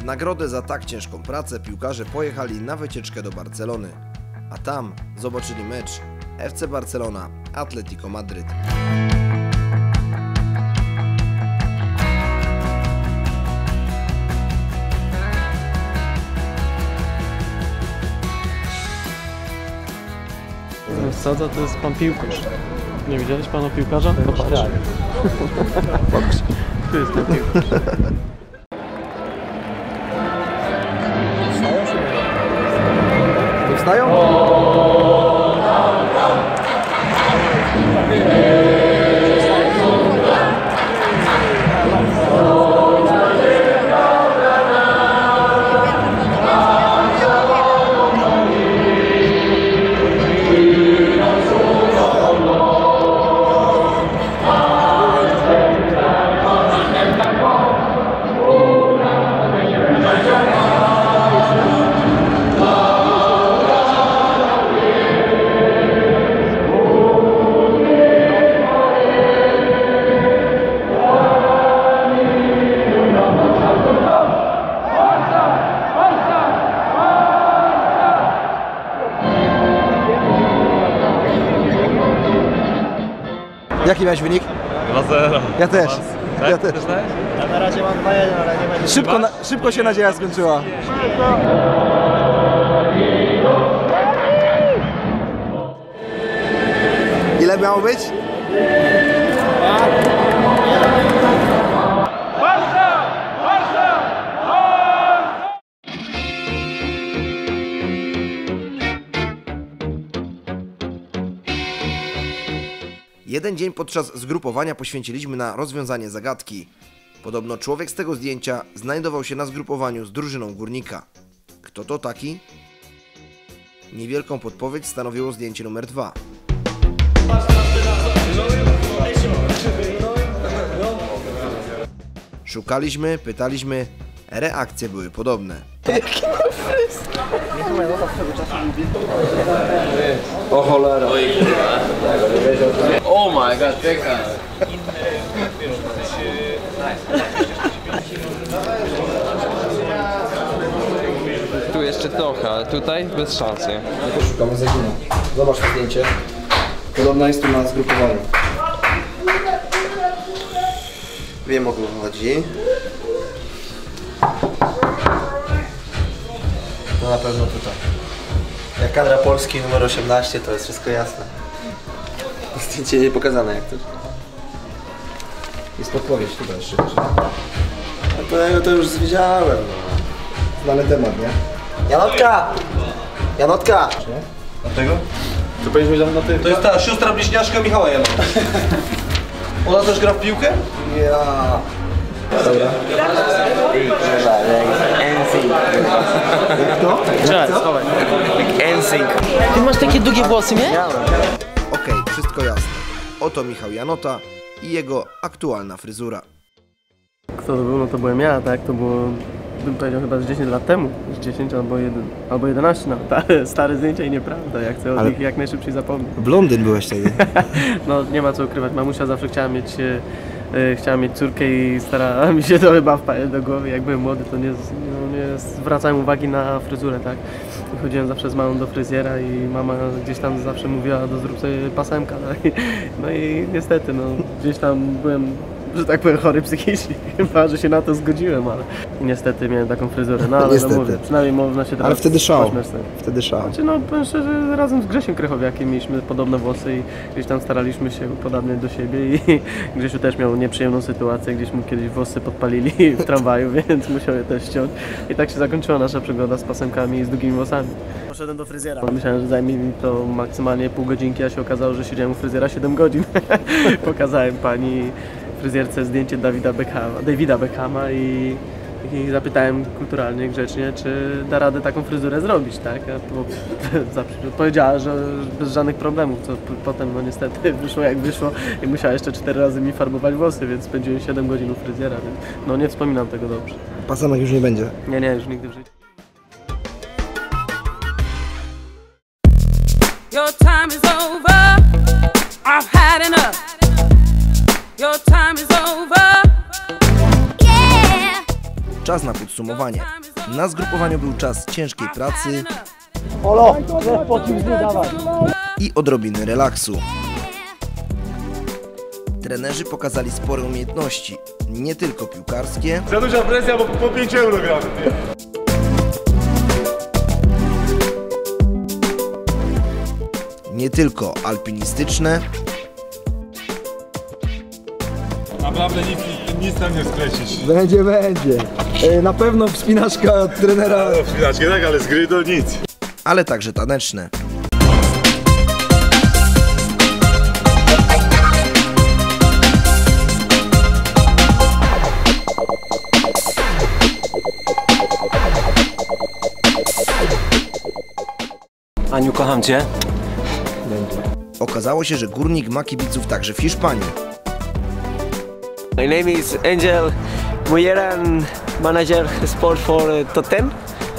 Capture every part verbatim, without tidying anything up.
W nagrodę za tak ciężką pracę piłkarze pojechali na wycieczkę do Barcelony, a tam zobaczyli mecz F C Barcelona – Atletico Madryt. Sadza to jest pan piłkarz. Nie widziałeś pana piłkarza? No patrz. Patrz. To jest pan piłkarz. Nie wstają? Jaki miałeś wynik? dwa zero. Ja też. Tak? Ja też. Ja na razie mam dwa jeden, ale nie będzie. Szybko, na, szybko się nadzieja skończyła. Ile miało być? Jeden dzień podczas zgrupowania poświęciliśmy na rozwiązanie zagadki. Podobno człowiek z tego zdjęcia znajdował się na zgrupowaniu z drużyną Górnika. Kto to taki? Niewielką podpowiedź stanowiło zdjęcie numer dwa. Szukaliśmy, pytaliśmy, reakcje były podobne. Jaki O cholera. Oh my god, Beckham. Tu jeszcze trochę, tutaj bez szansy. Ja to szukamy zagina. Zobacz to zdjęcie. Podobna jest tu na zgrupowaniu. Wiem o co chodzi. No na pewno tutaj. Jak kadra Polski numer osiemnaście, to jest wszystko jasne. Zdjęcie nie pokazane jak też. Jest podpowiedź tutaj jeszcze. A to ja to już widziałem. Znany temat, nie? Janotka! Janotka! Dlaczego? To powinniśmy na tym. To jest ta siostra bliźniaczka Michała Janota. Ona też gra w piłkę? Ja. Dobra. Kto? Ty masz takie długie włosy, nie? Okej, okay, wszystko jasne. Oto Michał Janota i jego aktualna fryzura. Kto to był? No to byłem ja, tak? To było, bym powiedział, chyba z dziesięć lat temu. Z dziesięć albo, albo jedenaście nawet. Stare, stare zdjęcia i nieprawda. Ja chcę o nich jak najszybciej zapomnieć. Blondyn byłeś wtedy. No nie ma co ukrywać. Mamusia zawsze chciała mieć... Chciałem mieć córkę i starała mi się to chyba wpaść do głowy. Jak byłem młody, to nie, nie zwracałem uwagi na fryzurę, tak? Chodziłem zawsze z mamą do fryzjera i mama gdzieś tam zawsze mówiła, do zrób sobie pasemka, tak? No i niestety, no, gdzieś tam byłem, że tak powiem, chory psychicznie. Chyba, że się na to zgodziłem, ale niestety miałem taką fryzurę. No ale no, mówię, przynajmniej można się teraz... Ale wtedy szał, wtedy szał. Znaczy, no powiem szczerze, razem z Grzesiem Krychowiakiem mieliśmy podobne włosy i gdzieś tam staraliśmy się upodabniać do siebie i Grzesiu też miał nieprzyjemną sytuację, gdzieś mu kiedyś włosy podpalili w tramwaju, więc musiał je też ściąć. I tak się zakończyła nasza przygoda z pasemkami i z długimi włosami. Poszedłem do fryzjera. Myślałem, że zajmie mi to maksymalnie pół godzinki, a się okazało, że siedziałem u fryzjera siedem godzin. Pokazałem pani fryzjerce zdjęcie Davida Beckhama, Davida Beckhama i, i zapytałem kulturalnie, grzecznie, czy da radę taką fryzurę zrobić, tak? Powiedziała, że bez żadnych problemów, co potem no niestety wyszło jak wyszło i musiała jeszcze cztery razy mi farbować włosy, więc spędziłem siedem godzin u fryzjera, więc no nie wspominam tego dobrze. Pasemek już nie będzie? Nie, nie, już nigdy w życiu. Your time is over. I've had enough. Your time is over. Yeah. Czas na podsumowanie. Na zgrupowaniu był czas ciężkiej pracy Olo, po kimś nie dawaj. I odrobiny relaksu. Trenerzy pokazali spore umiejętności, nie tylko piłkarskie. Za duża presja, bo po pięć euro gramy. Nie tylko alpinistyczne. Naprawdę nic, nic tam nie skreślić. Będzie, będzie. Na pewno wspinaczka od trenera. No, wspinaczki tak, ale z gry to nic. Ale także taneczne. Aniu, kocham cię. Okazało się, że Górnik ma kibiców także w Hiszpanii. My name is Angel Mujeran, manager sport for Tottenham,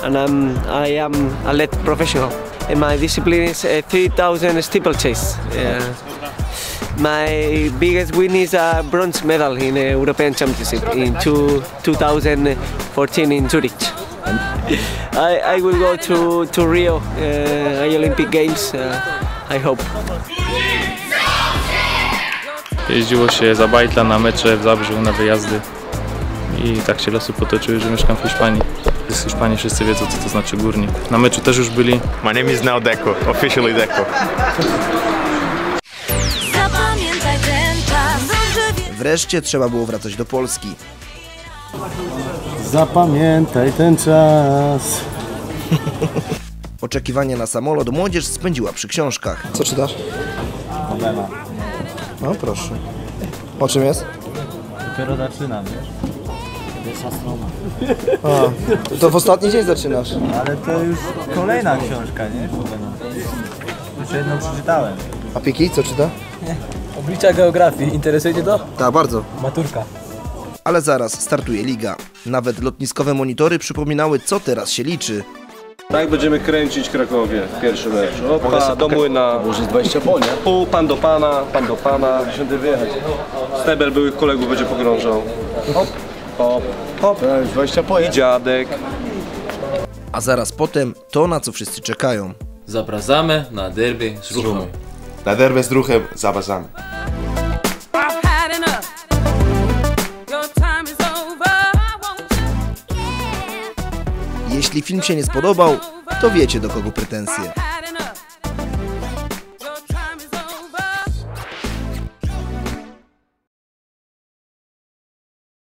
and I'm, I am a lead professional. And my discipline is uh, three thousand steeplechase. Uh, my biggest win is a bronze medal in the European Championship in two thousand fourteen in Zurich. I, I will go to, to Rio, uh, Olympic Games, uh, I hope. Jeździło się za bajtla na mecze w Zabrzu, na wyjazdy i tak się losy potoczyły, że mieszkam w Hiszpanii. Z Hiszpanii wszyscy wiedzą, co to znaczy Górnik. Na meczu też już byli. My name is now Deco, officially Deco. Wreszcie trzeba było wracać do Polski. Zapamiętaj ten czas. Oczekiwanie na samolot młodzież spędziła przy książkach. Co czytasz? Nowela. No proszę. O czym jest? Dopiero zaczynam, wiesz? Pierwsza strona. A, to w ostatni dzień zaczynasz. Ale to już kolejna książka, nie? Jeszcze jedną przeczytałem. A Piki co czyta? Nie. Oblicza geografii. Interesuje cię to? Tak, bardzo. Maturka. Ale zaraz startuje liga. Nawet lotniskowe monitory przypominały, co teraz się liczy. Tak będziemy kręcić Krakowie w pierwszym meczu. Opa, do młyna. Może dwadzieścia po, nie? Pół, pan do pana, pan do pana. Stebel byłych kolegów będzie pogrążał. Hop, hop, hop. dwadzieścia po, i dziadek. A zaraz potem to, na co wszyscy czekają. Zapraszamy na derby z Ruchem. Na derby z Ruchem zapraszamy. Jeśli film się nie spodobał, to wiecie, do kogo pretensje.